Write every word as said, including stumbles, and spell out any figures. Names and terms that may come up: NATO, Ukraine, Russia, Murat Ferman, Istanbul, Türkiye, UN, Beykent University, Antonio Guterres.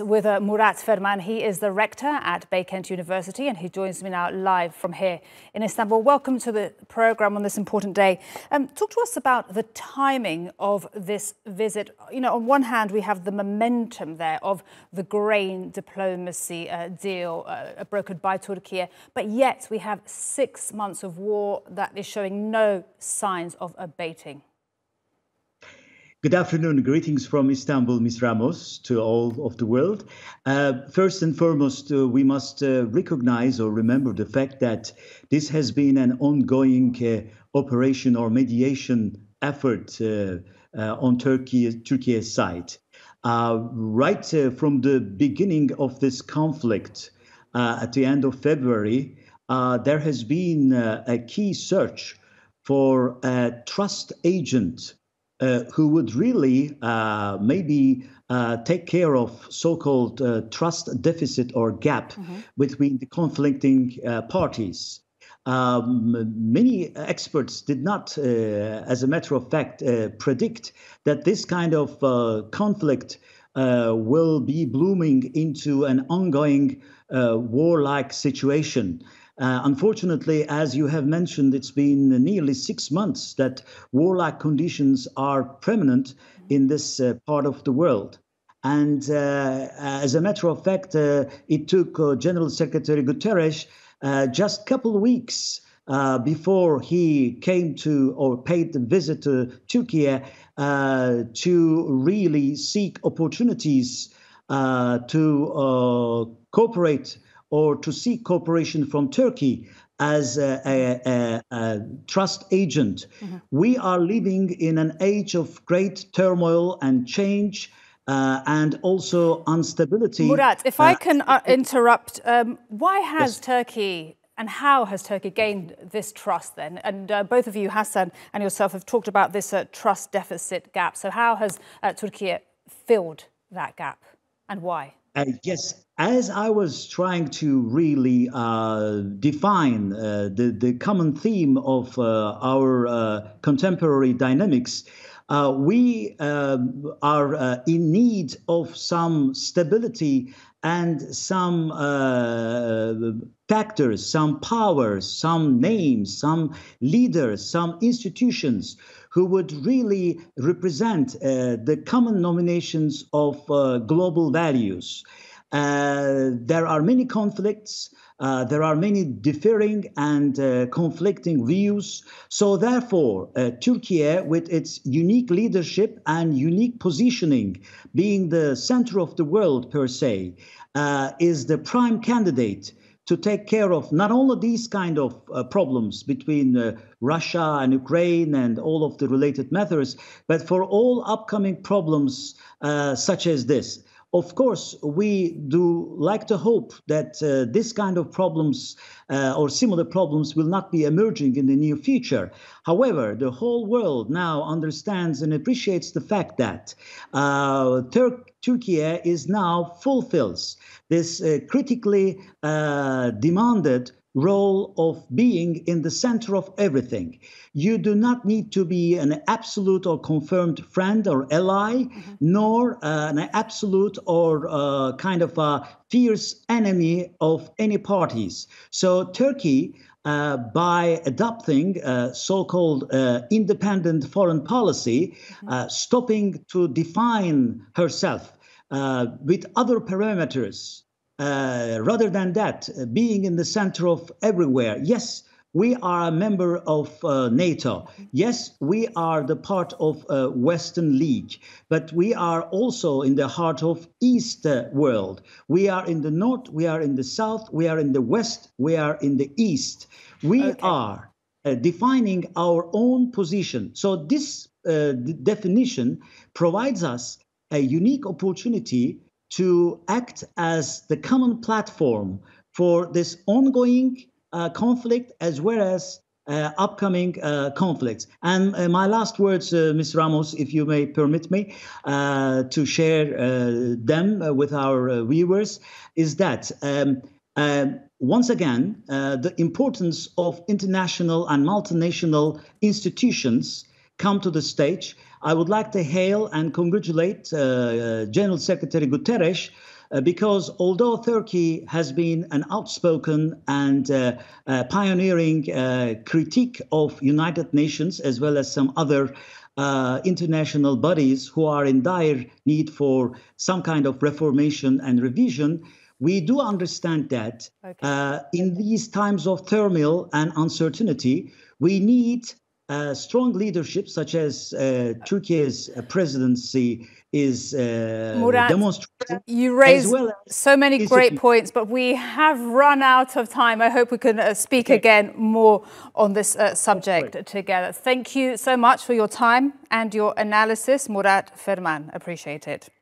is with uh, Murat Ferman. He is the rector at Beykent University, and he joins me now live from here in Istanbul. Welcome to the programme on this important day. Um, talk to us about the timing of this visit. You know, on one hand, we have the momentum there of the grain diplomacy uh, deal uh, brokered by Türkiye, but yet we have six months of war that is showing no signs of abating. Good afternoon. Greetings from Istanbul, Miz Ramos, to all of the world. Uh, first and foremost, uh, we must uh, recognize or remember the fact that this has been an ongoing uh, operation or mediation effort uh, uh, on Turkey, Turkey's side. Uh, right uh, from the beginning of this conflict, uh, at the end of February, uh, there has been uh, a key search for a trust agent Uh, who would really uh, maybe uh, take care of so-called uh, trust deficit or gap mm-hmm. between the conflicting uh, parties. Um, many experts did not, uh, as a matter of fact, uh, predict that this kind of uh, conflict uh, will be blooming into an ongoing uh, warlike situation. Uh, unfortunately, as you have mentioned, it's been nearly six months that warlike conditions are permanent in this uh, part of the world. And uh, as a matter of fact, uh, it took uh, General Secretary Guterres uh, just a couple of weeks uh, before he came to or paid the visit to Turkey uh, to really seek opportunities uh, to uh, cooperate or to seek cooperation from Turkey as a, a, a, a trust agent. Mm-hmm. We are living in an age of great turmoil and change uh, and also instability. Murat, if uh, I can uh, interrupt, um, why has yes. Turkey and how has Turkey gained this trust then? And uh, both of you, Hassan and yourself, have talked about this uh, trust deficit gap. So how has uh, Turkey filled that gap and why? Uh, yes, as I was trying to really uh, define uh, the, the common theme of uh, our uh, contemporary dynamics, uh, we uh, are uh, in need of some stability and some uh, factors, some powers, some names, some leaders, some institutions who would really represent uh, the common nominations of uh, global values. Uh, there are many conflicts, uh, there are many differing and uh, conflicting views. So therefore, uh, Turkey, with its unique leadership and unique positioning, being the center of the world per se, uh, is the prime candidate to take care of not only these kind of uh, problems between uh, Russia and Ukraine and all of the related matters, but for all upcoming problems uh, such as this. Of course, we do like to hope that uh, this kind of problems uh, or similar problems will not be emerging in the near future. However, the whole world now understands and appreciates the fact that uh, Tur Turkey is now fulfills this uh, critically uh, demanded role of being in the center of everything. You do not need to be an absolute or confirmed friend or ally, mm-hmm. nor uh, an absolute or uh, kind of a fierce enemy of any parties. So Turkey, uh, by adopting uh, so-called uh, independent foreign policy, mm-hmm. uh, stopping to define herself uh, with other parameters, Uh, rather than that, uh, being in the center of everywhere. Yes, we are a member of uh, NATO. Yes, we are the part of uh, Western League, but we are also in the heart of East uh, world. We are in the North, we are in the South, we are in the West, we are in the East. We okay. are uh, defining our own position. So this uh, definition provides us a unique opportunity to act as the common platform for this ongoing uh, conflict as well as uh, upcoming uh, conflicts. And uh, my last words, uh, Miz Ramos, if you may permit me uh, to share uh, them uh, with our uh, viewers, is that um, uh, once again, uh, the importance of international and multinational institutions come to the stage. I would like to hail and congratulate uh, General Secretary Guterres uh, because although Turkey has been an outspoken and uh, uh, pioneering uh, critique of United Nations as well as some other Uh, international bodies who are in dire need for some kind of reformation and revision, we do understand that okay. uh, in these times of turmoil and uncertainty, we need uh, strong leadership, such as uh, Turkey's presidency is uh, Murat, demonstrating. You raised as well as so many great points, but we have run out of time. I hope we can uh, speak okay. again more on this uh, subject right. together. Thank you so much for your time and your analysis, Murat Ferman. Appreciate it.